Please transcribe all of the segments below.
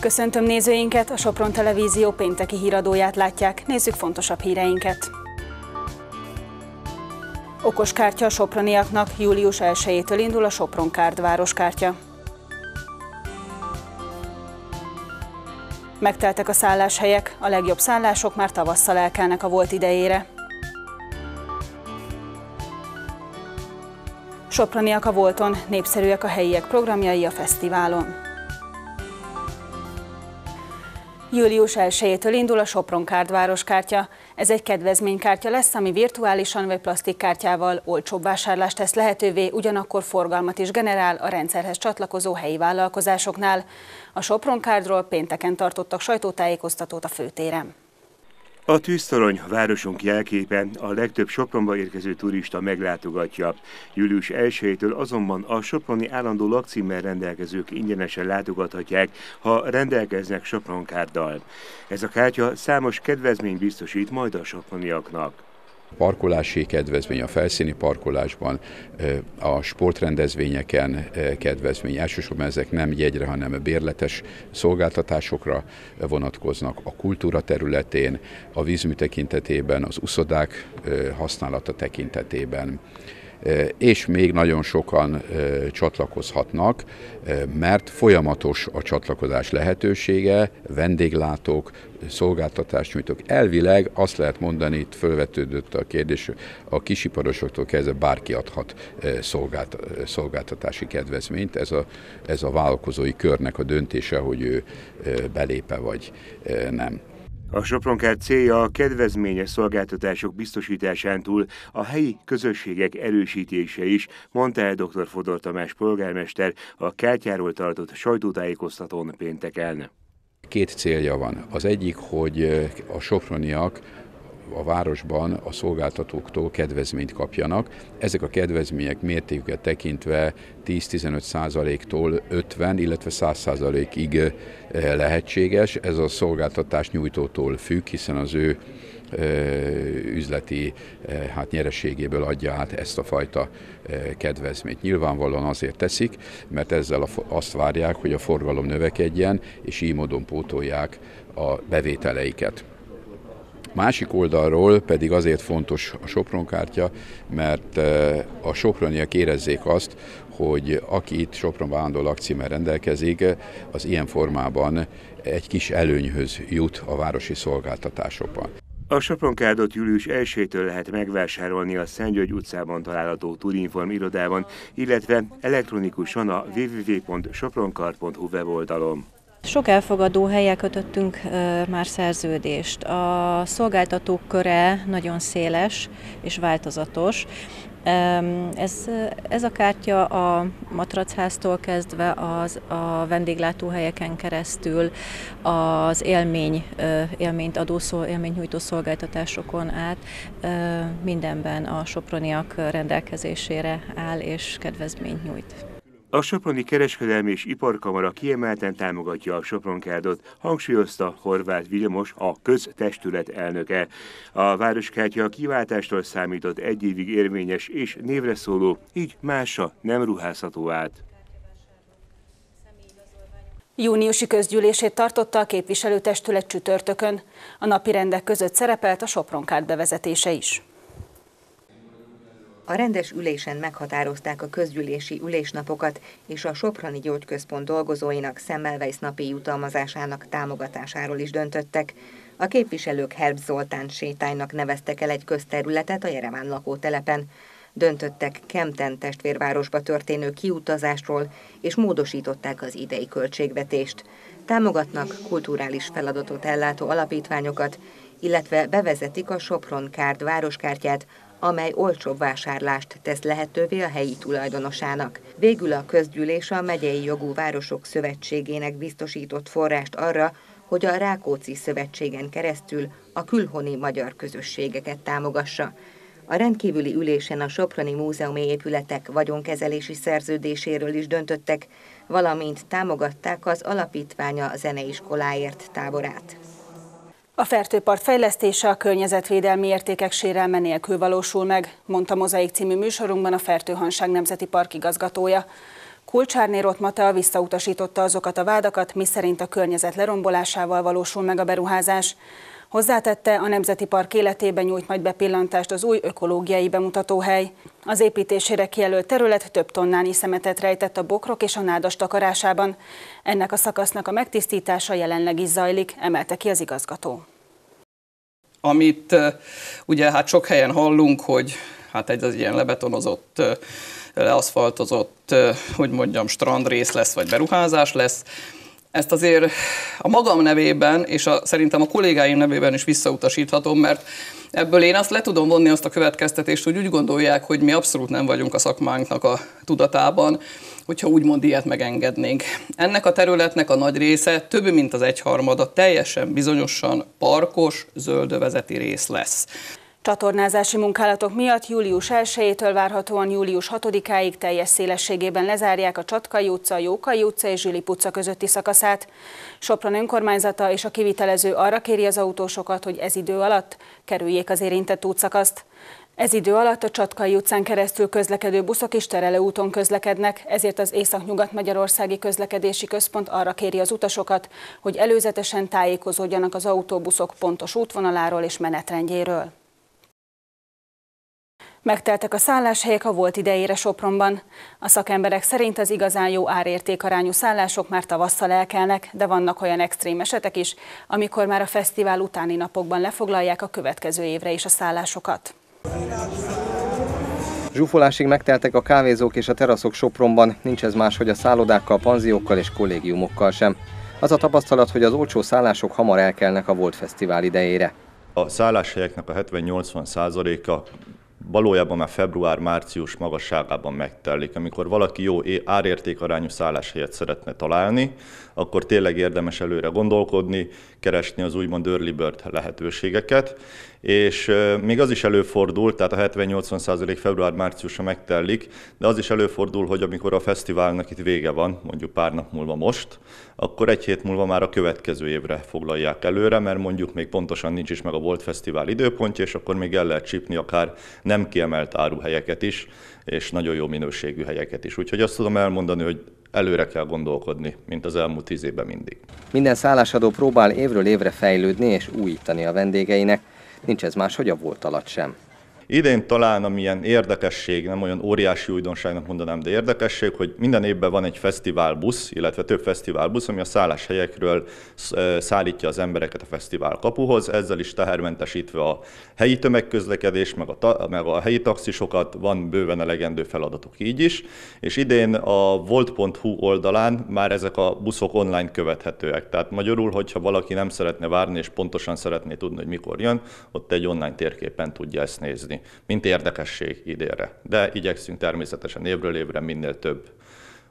Köszöntöm nézőinket, a Sopron Televízió pénteki híradóját látják, nézzük fontosabb híreinket. Okoskártya a soproniaknak, július 1-től indul a Sopron Card városkártya. Megteltek a szálláshelyek, a legjobb szállások már tavasszal elkelnek a Volt idejére. Soproniak a Volton, népszerűek a helyiek programjai a fesztiválon. Július 1-től indul a Sopron Card városkártya. Ez egy kedvezménykártya lesz, ami virtuálisan vagy plastikkártyával olcsóbb vásárlást tesz lehetővé, ugyanakkor forgalmat is generál a rendszerhez csatlakozó helyi vállalkozásoknál. A Sopron Cardról pénteken tartottak sajtótájékoztatót a főtéren. A Tűztorony, városunk jelképe, a legtöbb Sopronba érkező turista meglátogatja. Július 1-től azonban a soproni állandó lakcímmel rendelkezők ingyenesen látogathatják, ha rendelkeznek Sopron Carddal. Ez a kártya számos kedvezményt biztosít majd a soproniaknak. Parkolási kedvezmény a felszíni parkolásban, a sportrendezvényeken kedvezmény. Elsősorban ezek nem jegyre, hanem bérletes szolgáltatásokra vonatkoznak, a kultúra területén, a vízmű tekintetében, az uszodák használata tekintetében. És még nagyon sokan csatlakozhatnak, mert folyamatos a csatlakozás lehetősége, vendéglátók, szolgáltatásnyújtók. Elvileg azt lehet mondani, itt felvetődött a kérdés, a kisiparosoktól kezdve bárki adhat szolgáltatási kedvezményt. Ez a vállalkozói körnek a döntése, hogy ő belép-e vagy nem. A Sopron Card célja a kedvezményes szolgáltatások biztosításán túl a helyi közösségek erősítése is, mondta el dr. Fodor Tamás polgármester a kártyáról tartott sajtótájékoztatón pénteken. Két célja van. Az egyik, hogy a soproniak a városban a szolgáltatóktól kedvezményt kapjanak. Ezek a kedvezmények mértéküket tekintve 10-15%-tól 50, illetve 100%-ig lehetséges. Ez a szolgáltatás nyújtótól függ, hiszen az ő üzleti nyereségéből adja át ezt a fajta kedvezményt. Nyilvánvalóan azért teszik, mert ezzel azt várják, hogy a forgalom növekedjen, és így módon pótolják a bevételeiket. Másik oldalról pedig azért fontos a Sopron kártya, mert a soproniak érezzék azt, hogy aki itt Sopron állandó lakcímmel rendelkezik, az ilyen formában egy kis előnyhöz jut a városi szolgáltatásokban. A Sopron Cardot július 1-től lehet megvásárolni a Szentgyörgy utcában található Turinform irodában, illetve elektronikusan a www.soproncard.hu weboldalon. Sok elfogadó helyen kötöttünk már szerződést. A szolgáltatók köre nagyon széles és változatos. Ez a kártya a matracháztól kezdve a vendéglátóhelyeken keresztül az élményt nyújtó szolgáltatásokon át mindenben a soproniak rendelkezésére áll és kedvezményt nyújt. A Soproni Kereskedelmi és Iparkamara kiemelten támogatja a Sopron Cardot, hangsúlyozta Horváth Vilmos, a köztestület elnöke. A városkártya a kiváltástól számított 1 évig érvényes és névre szóló, így másra nem ruházható át. Júniusi közgyűlését tartotta a képviselőtestület csütörtökön. A napirendek között szerepelt a Sopron Card bevezetése is. A rendes ülésen meghatározták a közgyűlési ülésnapokat és a Soproni Gyógyközpont dolgozóinak Semmelweis napi jutalmazásának támogatásáról is döntöttek. A képviselők Herb Zoltán sétánynak neveztek el egy közterületet a Jereván lakótelepen. Döntöttek Kempten testvérvárosba történő kiutazásról, és módosították az idei költségvetést. Támogatnak kulturális feladatot ellátó alapítványokat, illetve bevezetik a Sopron Card városkártyát, amely olcsóbb vásárlást tesz lehetővé a helyi tulajdonosának. Végül a közgyűlés a Megyei Jogú Városok Szövetségének biztosított forrást arra, hogy a Rákóczi Szövetségen keresztül a külhoni magyar közösségeket támogassa. A rendkívüli ülésen a Soproni Múzeumi Épületek vagyonkezelési szerződéséről is döntöttek, valamint támogatták az Alapítványa Zeneiskoláért táborát. A Fertőpart fejlesztése a környezetvédelmi értékek sérelme nélkül valósul meg, mondta Mozaik című műsorunkban a Fertőhanság Nemzeti Park igazgatója. Kulcsárné Rott Matea visszautasította azokat a vádakat, miszerint a környezet lerombolásával valósul meg a beruházás. Hozzátette, a Nemzeti Park életében nyújt majd bepillantást az új ökológiai bemutatóhely. Az építésére kijelölt terület több tonnányi szemetet rejtett a bokrok és a nádas takarásában. Ennek a szakasznak a megtisztítása jelenleg is zajlik, emelte ki az igazgató. Amit ugye sok helyen hallunk, hogy egy ilyen lebetonozott, leaszfaltozott, hogy mondjam, strandrész lesz, vagy beruházás lesz. Ezt azért a magam nevében, és szerintem a kollégáim nevében is visszautasíthatom, mert ebből én azt le tudom vonni azt a következtetést, hogy úgy gondolják, hogy mi abszolút nem vagyunk a szakmánknak a tudatában, hogyha úgymond ilyet megengednénk. Ennek a területnek a nagy része, több mint az egyharmada teljesen bizonyosan parkos, zöldövezeti rész lesz. Csatornázási munkálatok miatt július 1-től várhatóan július 6-áig teljes szélességében lezárják a Csatkai utca, Jókai utca és Zsülip utca közötti szakaszát. Sopron önkormányzata és a kivitelező arra kéri az autósokat, hogy ez idő alatt kerüljék az érintett útszakaszt. Ez idő alatt a Csatkai utcán keresztül közlekedő buszok is terelőúton közlekednek, ezért az Észak-Nyugat-Magyarországi Közlekedési Központ arra kéri az utasokat, hogy előzetesen tájékozódjanak az autóbuszok pontos útvonaláról és menetrendjéről. Megteltek a szálláshelyek a Volt idejére Sopronban. A szakemberek szerint az igazán jó árértékarányú szállások már tavasszal elkelnek, de vannak olyan extrém esetek is, amikor már a fesztivál utáni napokban lefoglalják a következő évre is a szállásokat. Zsúfolásig megteltek a kávézók és a teraszok Sopronban, nincs ez máshogy a szállodákkal, panziókkal és kollégiumokkal sem. Az a tapasztalat, hogy az olcsó szállások hamar elkelnek a Volt Fesztivál idejére. A szálláshelyeknek a 70–80%-a valójában már február-március magasságában megtelik. Amikor valaki jó árértékarányú szálláshelyet szeretne találni, akkor tényleg érdemes előre gondolkodni, keresni az úgymond early bird lehetőségeket, és még az is előfordul, tehát a 70–80% február-márciusra megtelik, de az is előfordul, hogy amikor a fesztiválnak itt vége van, mondjuk pár nap múlva most, akkor egy hét múlva már a következő évre foglalják előre, mert mondjuk még pontosan nincs is meg a Volt Fesztivál időpontja, és akkor még el lehet csípni akár nem kiemelt áruhelyeket is, és nagyon jó minőségű helyeket is. Úgyhogy azt tudom elmondani, hogy előre kell gondolkodni, mint az elmúlt 10 évben mindig. Minden szállásadó próbál évről évre fejlődni és újítani a vendégeinek. Nincs ez máshogy a Volt alatt sem. Idén talán amilyen érdekesség, nem olyan óriási újdonságnak mondanám, de érdekesség, hogy minden évben van egy fesztiválbusz, illetve több fesztiválbusz, ami a szálláshelyekről szállítja az embereket a fesztivál kapuhoz, ezzel is tehermentesítve a helyi tömegközlekedés, meg a helyi taxisokat, van bőven elegendő feladatok így is, és idén a volt.hu oldalán már ezek a buszok online követhetőek, tehát magyarul, hogyha valaki nem szeretne várni és pontosan szeretné tudni, hogy mikor jön, ott egy online térképen tudja ezt nézni, mint érdekesség idénre. De igyekszünk természetesen évről évre minél több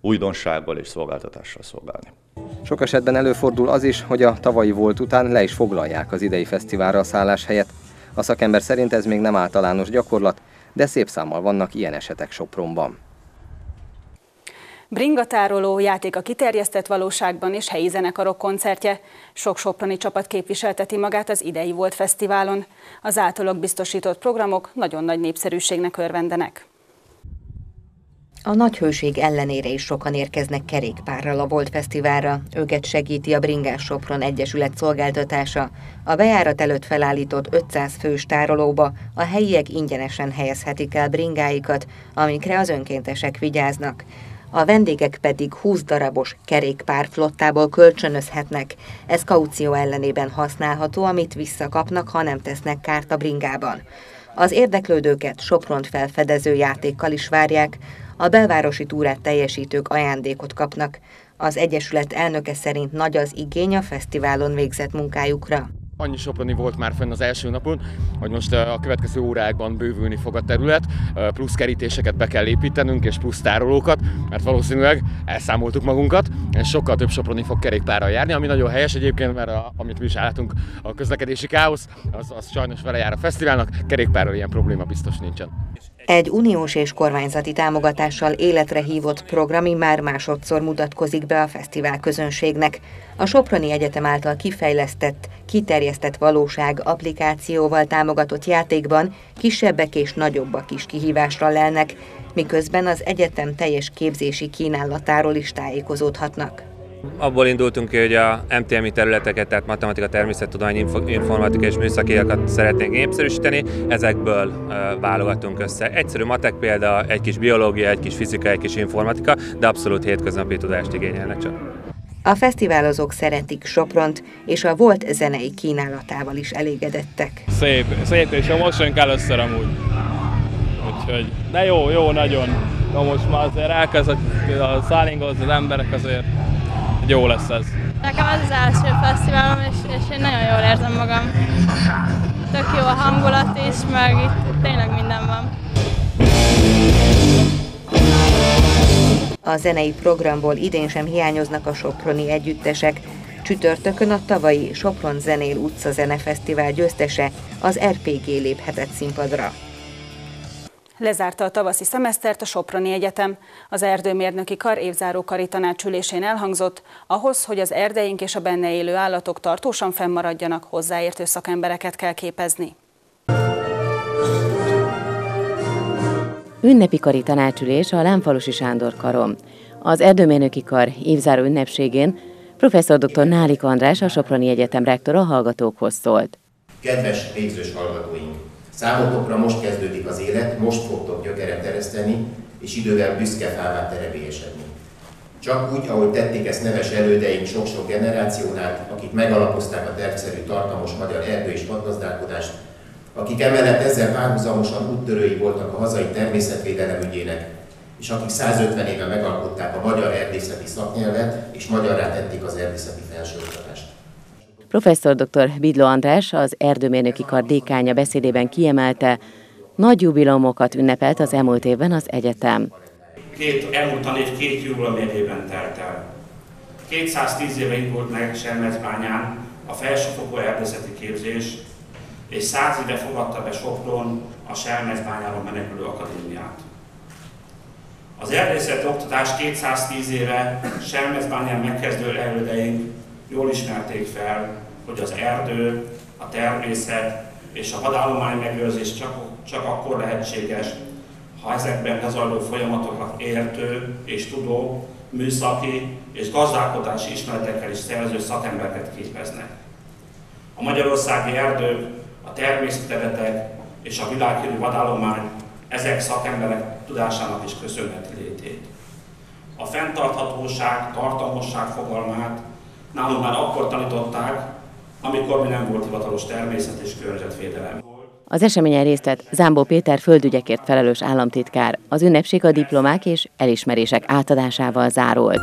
újdonsággal és szolgáltatással szolgálni. Sok esetben előfordul az is, hogy a tavalyi Volt után le is foglalják az idei fesztiválra a szálláshelyet. A szakember szerint ez még nem általános gyakorlat, de szép számmal vannak ilyen esetek Sopronban. Bringatároló, játék a kiterjesztett valóságban és helyi zenekarok koncertje. Sok soproni csapat képviselteti magát az idei Volt Fesztiválon. Az általuk biztosított programok nagyon nagy népszerűségnek örvendenek. A nagy hőség ellenére is sokan érkeznek kerékpárral a Volt Fesztiválra. Őket segíti a Bringás Sopron Egyesület szolgáltatása. A bejárat előtt felállított 500 fős tárolóba a helyiek ingyenesen helyezhetik el bringáikat, amikre az önkéntesek vigyáznak. A vendégek pedig 20 darabos kerékpárflottából kölcsönözhetnek. Ez kaució ellenében használható, amit visszakapnak, ha nem tesznek kárt a bringában. Az érdeklődőket Sopront felfedező játékkal is várják, a belvárosi túrát teljesítők ajándékot kapnak. Az Egyesület elnöke szerint nagy az igény a fesztiválon végzett munkájukra. Annyi soproni volt már fenn az első napon, hogy most a következő órákban bővülni fog a terület, plusz kerítéseket be kell építenünk, és plusz tárolókat, mert valószínűleg elszámoltuk magunkat, és sokkal több soproni fog kerékpárral járni, ami nagyon helyes egyébként, mert amit mi is látunk, a közlekedési káosz, az sajnos vele jár a fesztiválnak, kerékpárral ilyen probléma biztos nincsen. Egy uniós és kormányzati támogatással életre hívott programi már másodszor mutatkozik be a fesztivál közönségnek. A Soproni Egyetem által kifejlesztett, kiterjesztett valóság applikációval támogatott játékban kisebbek és nagyobbak is kihívásra lelnek, miközben az egyetem teljes képzési kínálatáról is tájékozódhatnak. Abból indultunk ki, hogy a MTMI területeket, tehát matematika, természettudomány, informatika és műszakiakat szeretnénk népszerűsíteni, ezekből válogatunk össze. Egyszerű matek példa, egy kis biológia, egy kis fizika, egy kis informatika, de abszolút hétköznapi tudást igényelnek csak. A fesztiválozók szeretik Sopront, és a Volt zenei kínálatával is elégedettek. Szép, szép és a mosolyunk először amúgy. Úgyhogy, de jó, nagyon. Na most már azért elkezdett szálingozni az emberek, azért jó lesz ez. Nekem ez az első fesztiválom, és én nagyon jól érzem magam. Tök jó a hangulat is, meg itt tényleg minden van. A zenei programból idén sem hiányoznak a soproni együttesek. Csütörtökön a tavalyi Sopron Zenél utca zenefesztivál győztese, az RPG léphetett színpadra. Lezárta a tavaszi szemesztert a Soproni Egyetem. Az erdőmérnöki kar évzáró kari tanácsülésén elhangzott, ahhoz, hogy az erdeink és a benne élő állatok tartósan fennmaradjanak, hozzáértő szakembereket kell képezni. Ünnepi kari tanácsülés a Lámfalussy Sándor karon. Az erdőmérnöki kar évzáró ünnepségén professzor dr. Náhlik András, a Soproni Egyetem rektora hallgatókhoz szólt. Kedves végzős hallgatóink! Számotokra most kezdődik az élet, most fogtok gyökeret ereszteni, és idővel büszke fává terebélyesedni. Csak úgy, ahogy tették ezt neves elődeink sok-sok generációnál, akik megalapozták a tervszerű tartalmas magyar erdő- és vadgazdálkodást, akik emellett ezzel párhuzamosan úttörői voltak a hazai természetvédelem ügyének, és akik 150 éve megalkották a magyar erdészeti szaknyelvet, és magyarrá tették az erdészeti felsőoktatást. Professzor dr. Bidló András, az erdőmérnöki kar dékánya beszédében kiemelte, nagy jubileumokat ünnepelt az elmúlt évben az egyetem. Elmúltan két jubileum évében telt el. 210 éve indult meg Selmecbányán a felsőfokú erdészeti képzés, és 100 éve fogadta be Sopron a Selmecbányáról menekülő akadémiát. Az erdészeti oktatás 210 éve Selmecbányán megkezdő elődeink jól ismerték fel, hogy az erdő, a természet és a vadállomány megőrzés csak akkor lehetséges, ha ezekben lezajló folyamatokat értő és tudó, műszaki és gazdálkodási ismeretekkel is szerző szakembereket képeznek. A magyarországi erdők, a természetterületek és a világhírű vadállomány ezek szakemberek tudásának is köszönheti létét. A fenntarthatóság, tartalmasság fogalmát nálunk már akkor tanították, amikor mi nem volt hivatalos természet és környezetvédelem. Az eseményen részt vett Zámbó Péter földügyekért felelős államtitkár. Az ünnepség a diplomák és elismerések átadásával zárult.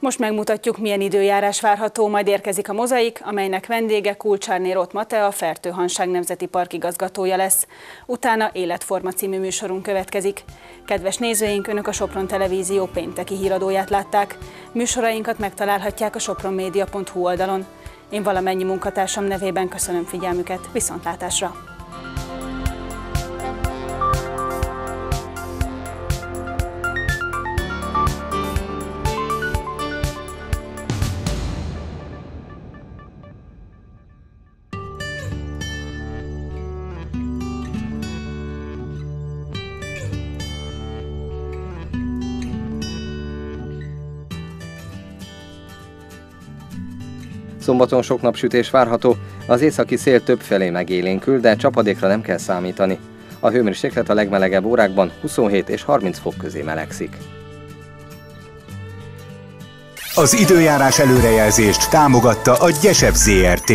Most megmutatjuk, milyen időjárás várható, majd érkezik a Mozaik, amelynek vendége Kulcsárné Rott Matea, a Fertőhanság Nemzeti Park igazgatója lesz. Utána Életforma című műsorunk következik. Kedves nézőink, Önök a Sopron Televízió pénteki híradóját látták. Műsorainkat megtalálhatják a sopronmedia.hu oldalon. Én valamennyi munkatársam nevében köszönöm figyelmüket. Viszontlátásra! Szombaton sok napsütés várható, az északi szél több felé megélénkül, de csapadékra nem kell számítani. A hőmérséklet a legmelegebb órákban 27 és 30 fok közé melegszik. Az időjárás előrejelzést támogatta a Gyesebb ZRT.